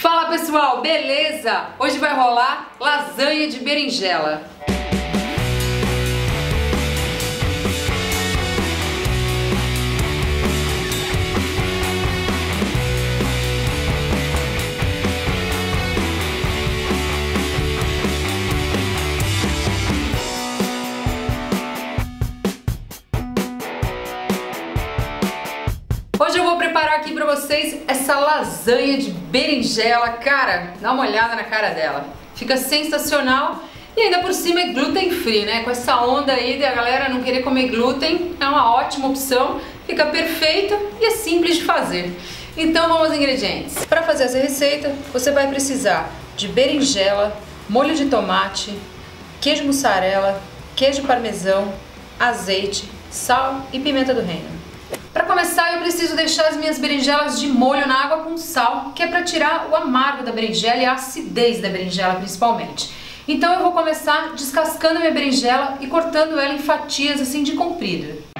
Fala pessoal, beleza? Hoje vai rolar lasanha de berinjela. Hoje eu vou preparar aqui pra vocês essa lasanha de berinjela. Cara, dá uma olhada na cara dela. Fica sensacional e ainda por cima é gluten free, né? Com essa onda aí da galera não querer comer glúten, é uma ótima opção. Fica perfeita e é simples de fazer. Então vamos aos ingredientes. Para fazer essa receita, você vai precisar de berinjela, molho de tomate, queijo mussarela, queijo parmesão, azeite, sal e pimenta do reino. Para começar, eu preciso deixar as minhas berinjelas de molho na água com sal, que é para tirar o amargo da berinjela e a acidez da berinjela principalmente. Então eu vou começar descascando a minha berinjela e cortando ela em fatias assim de comprido.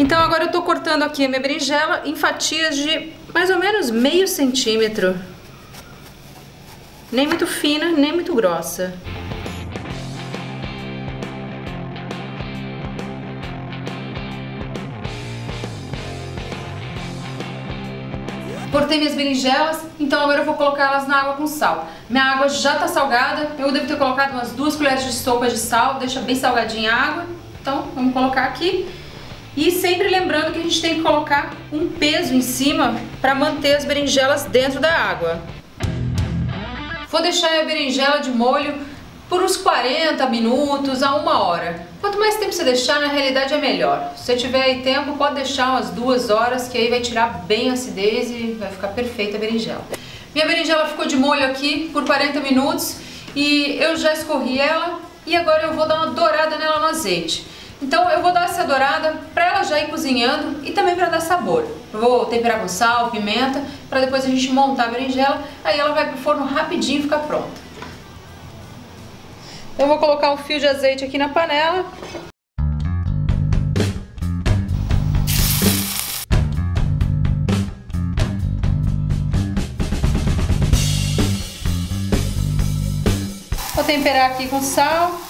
Então agora eu tô cortando aqui a minha berinjela em fatias de mais ou menos meio centímetro. Nem muito fina, nem muito grossa. Cortei minhas berinjelas, então agora eu vou colocar elas na água com sal. Minha água já tá salgada, eu devo ter colocado umas 2 colheres de sopa de sal, deixa bem salgadinha a água. Então vamos colocar aqui. E sempre lembrando que a gente tem que colocar um peso em cima para manter as berinjelas dentro da água. Vou deixar a berinjela de molho por uns 40 minutos a 1 hora. Quanto mais tempo você deixar, na realidade é melhor. Se você tiver aí tempo, pode deixar umas 2 horas, que aí vai tirar bem a acidez e vai ficar perfeita a berinjela. Minha berinjela ficou de molho aqui por 40 minutos e eu já escorri ela e agora eu vou dar uma dourada nela no azeite. Então eu vou dar essa dourada para ela já ir cozinhando e também para dar sabor. Eu vou temperar com sal, pimenta, para depois a gente montar a berinjela, aí ela vai pro forno rapidinho e fica pronta. Eu vou colocar um fio de azeite aqui na panela. Vou temperar aqui com sal.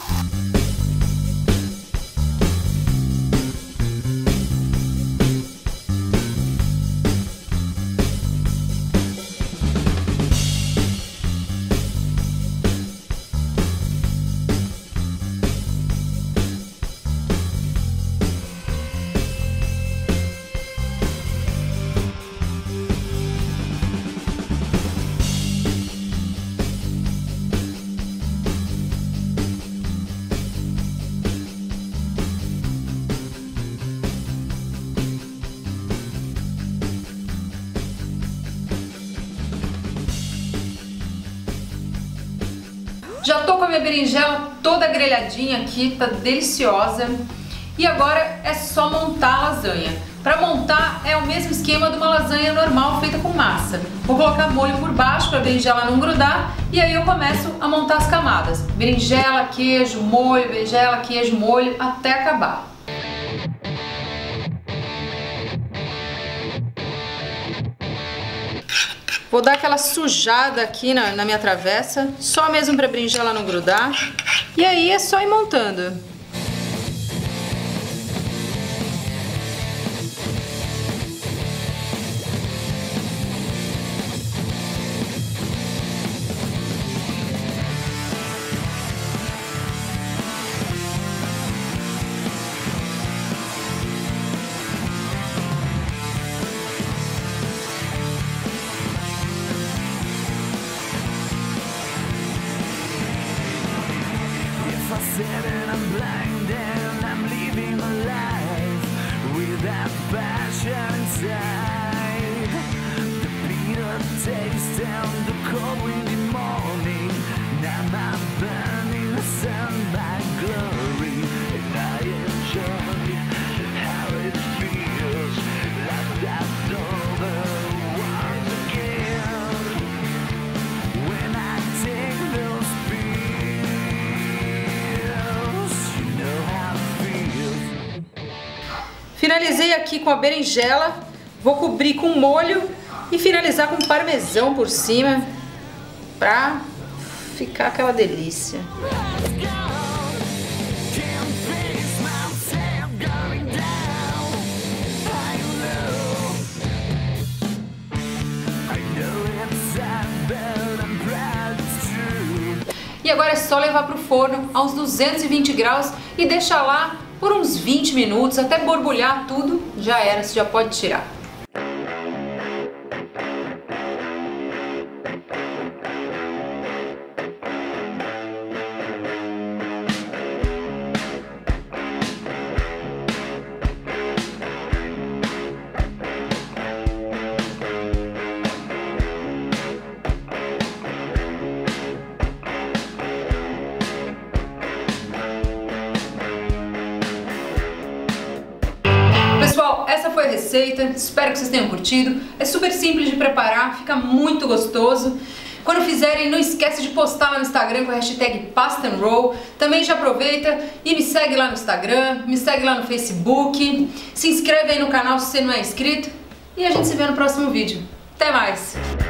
Já tô com a minha berinjela toda grelhadinha aqui, tá deliciosa. E agora é só montar a lasanha. Pra montar é o mesmo esquema de uma lasanha normal feita com massa. Vou colocar molho por baixo pra berinjela não grudar e aí eu começo a montar as camadas. Berinjela, queijo, molho, até acabar. Vou dar aquela sujada aqui na minha travessa, só mesmo para a berinjela não grudar. E aí é só ir montando. Finalizei aqui com a berinjela, vou cobrir com molho e finalizar com parmesão por cima pra ficar aquela delícia. E agora é só levar para o forno aos 220 graus e deixar lá por uns 20 minutos, até borbulhar tudo, já era, você já pode tirar. Pessoal, essa foi a receita, espero que vocês tenham curtido, é super simples de preparar, fica muito gostoso. Quando fizerem, não esquece de postar lá no Instagram com a hashtag Pasta and Roll. Também já aproveita e me segue lá no Instagram, me segue lá no Facebook, se inscreve aí no canal se você não é inscrito e a gente se vê no próximo vídeo. Até mais!